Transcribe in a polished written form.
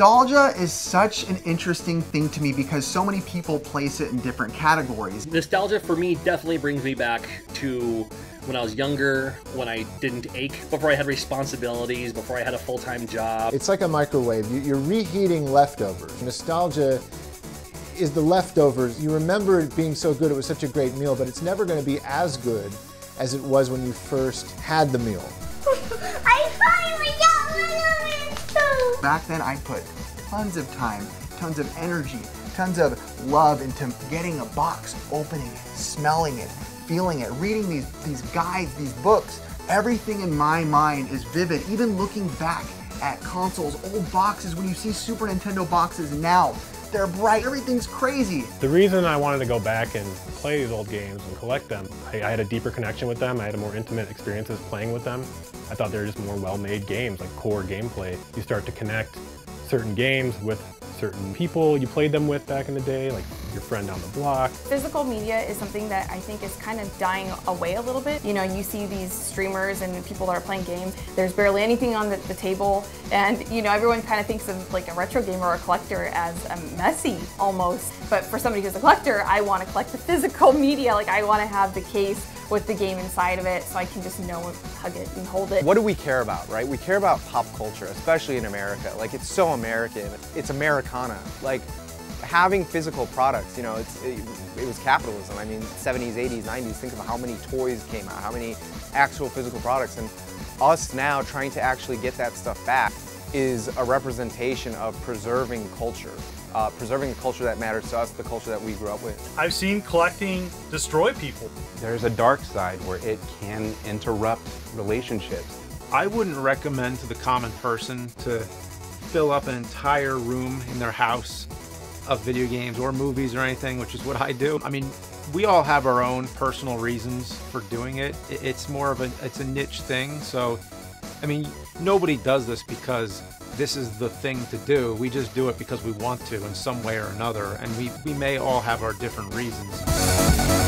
Nostalgia is such an interesting thing to me because so many people place it in different categories. Nostalgia for me definitely brings me back to when I was younger, when I didn't ache, before I had responsibilities, before I had a full-time job. It's like a microwave. You're reheating leftovers. Nostalgia is the leftovers. You remember it being so good, it was such a great meal, but it's never going to be as good as it was when you first had the meal. Back then, I put tons of time, tons of energy, tons of love into getting a box, opening it, smelling it, feeling it, reading these guides, these books. Everything in my mind is vivid. Even looking back at consoles, old boxes, when you see Super Nintendo boxes now, they're bright, everything's crazy. The reason I wanted to go back and play these old games and collect them, I had a deeper connection with them, I had a more intimate experiences playing with them. I thought they were just more well-made games, like core gameplay. You start to connect certain games with certain people you played them with back in the day, like your friend down the block. Physical media is something that I think is kind of dying away a little bit. You know, you see these streamers and people that are playing games, there's barely anything on the table, and you know, everyone kind of thinks of like a retro gamer or a collector as messy almost, but for somebody who's a collector, I want to collect the physical media. Like, I want to have the case with the game inside of it so I can just know it, hug it, and hold it. What do we care about, right? We care about pop culture, especially in America. Like, it's so American. It's Americana. Like, having physical products, you know, it was capitalism. I mean, 70s, 80s, 90s, think of how many toys came out, how many actual physical products, and us now trying to actually get that stuff back is a representation of preserving the culture that matters to us, the culture that we grew up with. I've seen collecting destroy people. There's a dark side where it can interrupt relationships. I wouldn't recommend to the common person to fill up an entire room in their house of video games or movies or anything, which is what I do. I mean, we all have our own personal reasons for doing it. It's more of it's a niche thing, so I mean, nobody does this because this is the thing to do. We just do it because we want to in some way or another, and we may all have our different reasons.